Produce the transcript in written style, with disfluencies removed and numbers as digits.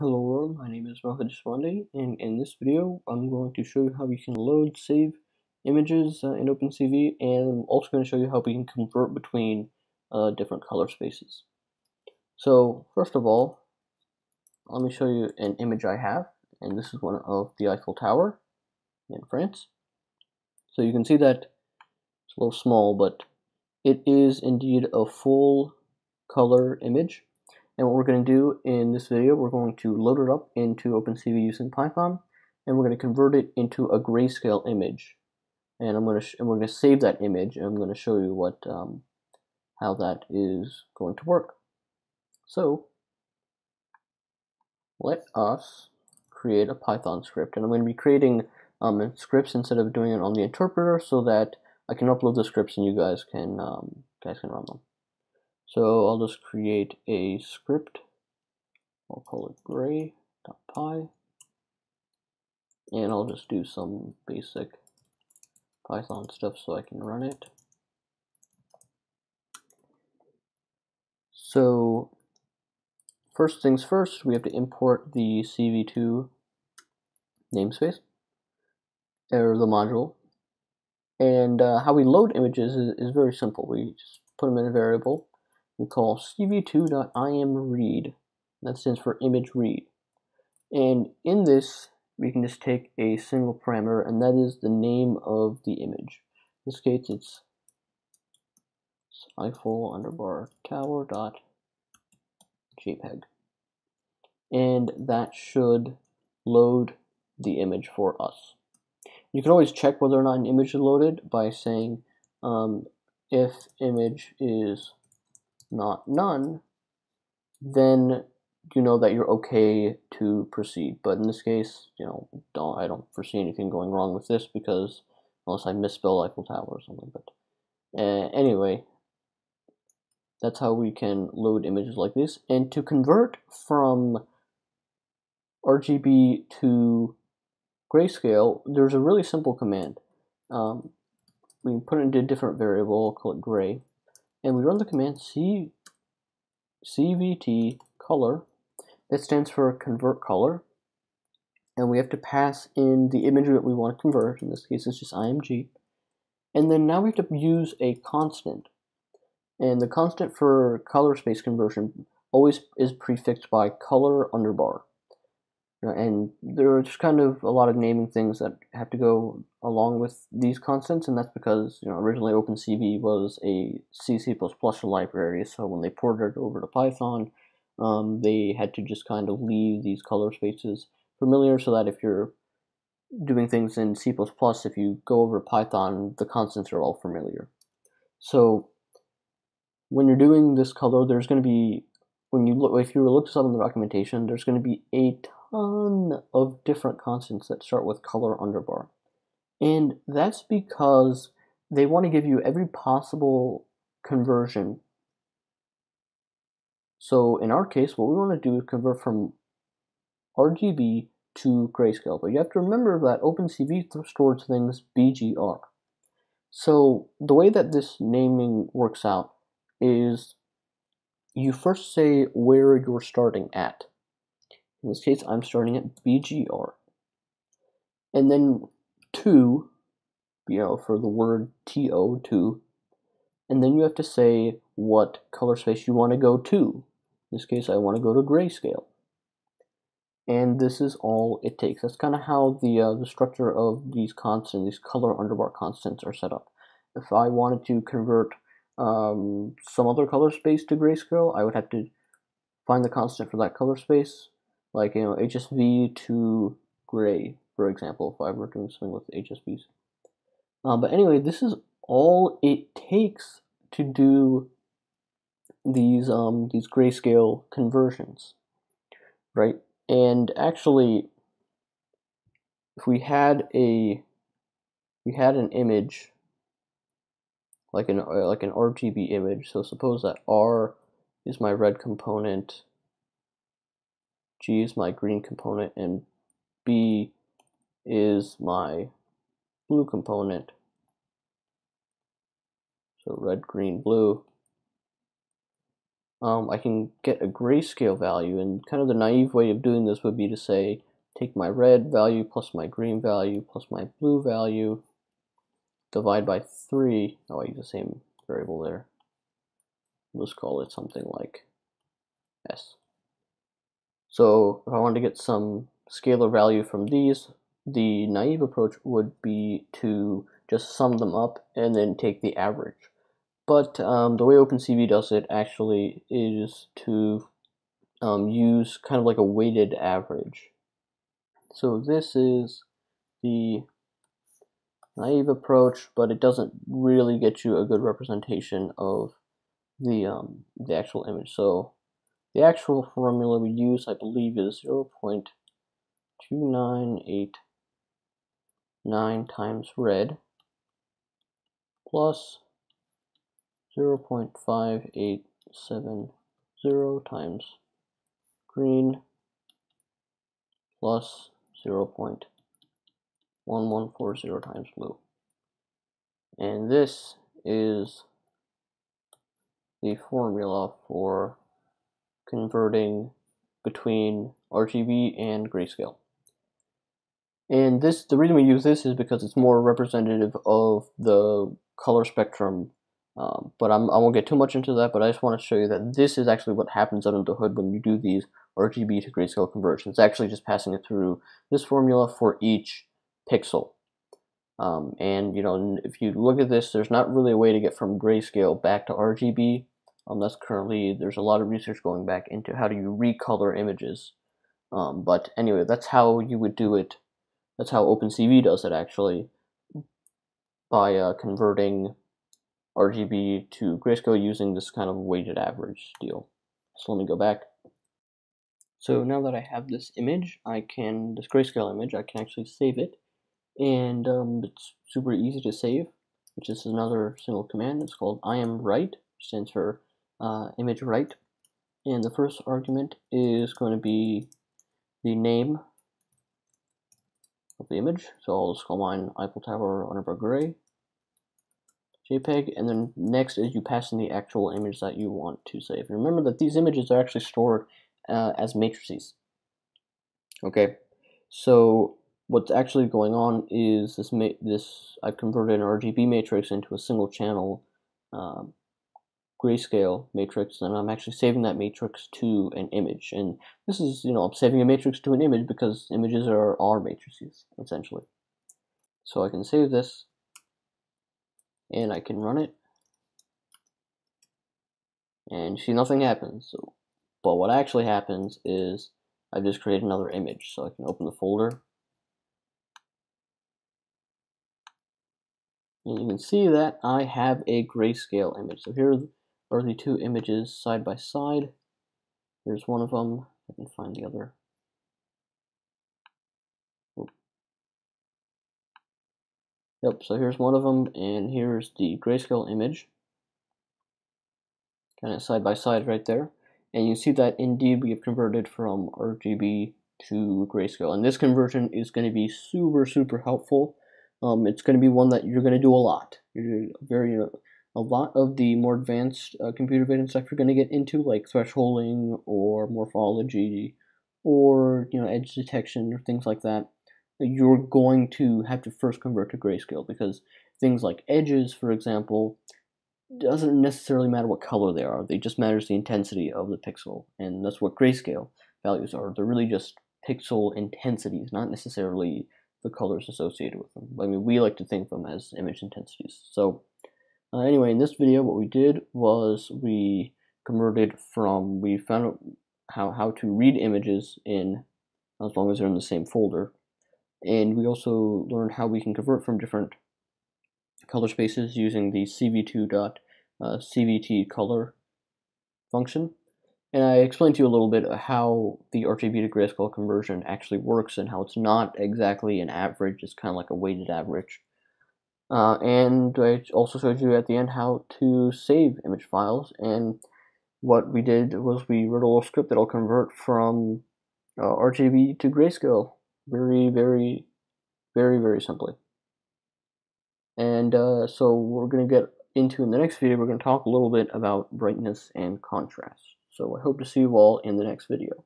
Hello world, my name is Matthew Desvande, and in this video I'm going to show you how you can load, save images in OpenCV, and I'm also going to show you how we can convert between different color spaces. So first of all, let me show you an image I have, and this is one of the Eiffel Tower in France. So you can see that it's a little small, but it is indeed a full color image. And what we're going to do in this video, we're going to load it up into OpenCV using Python, and we're going to convert it into a grayscale image. And we're going to save that image, and I'm going to show you what how that is going to work. So let us create a Python script, and I'm going to be creating scripts instead of doing it on the interpreter, so that I can upload the scripts and you guys can run them. So I'll just create a script. I'll call it gray.py, and I'll just do some basic Python stuff so I can run it. So first things first, we have to import the CV2 namespace, or the module. And how we load images is very simple. We just put them in a variable. We call cv2.imread, that stands for image read. And in this, we can just take a single parameter, and that is the name of the image. In this case, it's Eiffel_tower.jpg. And that should load the image for us. You can always check whether or not an image is loaded by saying if image is not none, then you know that you're okay to proceed. But in this case, you know, I don't foresee anything going wrong with this, because unless I misspell Eiffel Tower or something. But anyway, that's how we can load images like this. And to convert from RGB to grayscale, there's a really simple command. We can put it into a different variable, call it gray, and we run the command cvt color. That stands for convert color, and we have to pass in the image that we want to convert. In this case, it's just img. And then now we have to use a constant, and the constant for color space conversion always is prefixed by color underbar. And there are just kind of a lot of naming things that have to go along with these constants, and that's because, you know, originally OpenCV was a C++ library, so when they ported it over to Python, they had to just kind of leave these color spaces familiar, so that if you're doing things in C++, if you go over to Python, the constants are all familiar. So when you're doing this color, there's going to be, if you look this up in the documentation, there's going to be a ton of different constants that start with color underbar, and that's because they want to give you every possible conversion. So in our case, what we want to do is convert from RGB to grayscale, but you have to remember that OpenCV stores things BGR. So the way that this naming works out is you first say where you're starting at. In this case, I'm starting at BGR, and then to, you know, for the word to, and then you have to say what color space you want to go to. In this case, I want to go to grayscale, and this is all it takes. That's kind of how the structure of these constants, these color underbar constants, are set up. If I wanted to convert some other color space to grayscale, I would have to find the constant for that color space. Like, you know, HSV to gray, for example, if I were doing something with HSVs. But anyway, this is all it takes to do these grayscale conversions, right? And actually, if we had an image like an RGB image, so suppose that R is my red component, G is my green component, and B is my blue component. So red, green, blue. I can get a grayscale value, and kind of the naive way of doing this would be to say, take my red value plus my green value plus my blue value, divide by 3. Oh, I use the same variable there. Let's call it something like S. So if I wanted to get some scalar value from these, the naive approach would be to just sum them up and then take the average. But the way OpenCV does it actually is to use kind of like a weighted average. So this is the naive approach, but it doesn't really get you a good representation of the actual image. So the actual formula we use, I believe, is 0.2989 times red plus 0.5870 times green plus 0.1140 times blue. And this is the formula for converting between RGB and grayscale. And this, the reason we use this is because it's more representative of the color spectrum. But I won't get too much into that, but I just want to show you that this is actually what happens under the hood when you do these RGB to grayscale conversions. It's actually just passing it through this formula for each pixel. And, you know, if you look at this, there's not really a way to get from grayscale back to RGB. That's currently, there's a lot of research going back into how do you recolor images. But anyway, that's how you would do it. That's how OpenCV does it, actually, by converting RGB to grayscale using this kind of weighted average deal. So let me go back. So now that I have this image, I can, this grayscale image, I can actually save it. And it's super easy to save, which is another single command. It's called imwrite, which stands for image write. And the first argument is going to be the name of the image. So I'll just call mine Eiffel Tower Underbar Gray JPEG, and then next is you pass in the actual image that you want to save. And remember that these images are actually stored as matrices. Okay, so what's actually going on is this I converted an RGB matrix into a single channel grayscale matrix, and I'm actually saving that matrix to an image. And this is, you know, I'm saving a matrix to an image because images are our matrices, essentially. So I can save this. And I can run it, and see, nothing happens. So, but what actually happens is I just create another image. So I can open the folder, and you can see that I have a grayscale image. So here are the two images side by side. Here's one of them. I can find the other. Yep, so here's one of them, and here's the grayscale image, kind of side by side right there. And you see that indeed we have converted from RGB to grayscale. And this conversion is going to be super, super helpful. It's going to be one that you're going to do a lot. A lot of the more advanced computer vision stuff you're going to get into, like thresholding or morphology or, you know, edge detection or things like that. You're going to have to first convert to grayscale, because things like edges, for example, doesn't necessarily matter what color they are. It just matters the intensity of the pixel, and that's what grayscale values are. They're really just pixel intensities, not necessarily the colors associated with them. I mean, we like to think of them as image intensities. So anyway, in this video, what we did was we converted from, we found out how to read images in, as long as they're in the same folder. And we also learned how we can convert from different color spaces using the cvt color function. And I explained to you a little bit how the RGB to grayscale conversion actually works and how it's not exactly an average, it's kind of like a weighted average. And I also showed you at the end how to save image files. And what we did was we wrote a little script that'll convert from RGB to grayscale. Very, very, very, very simply. And so we're going to get into in the next video, we're going to talk a little bit about brightness and contrast. So I hope to see you all in the next video.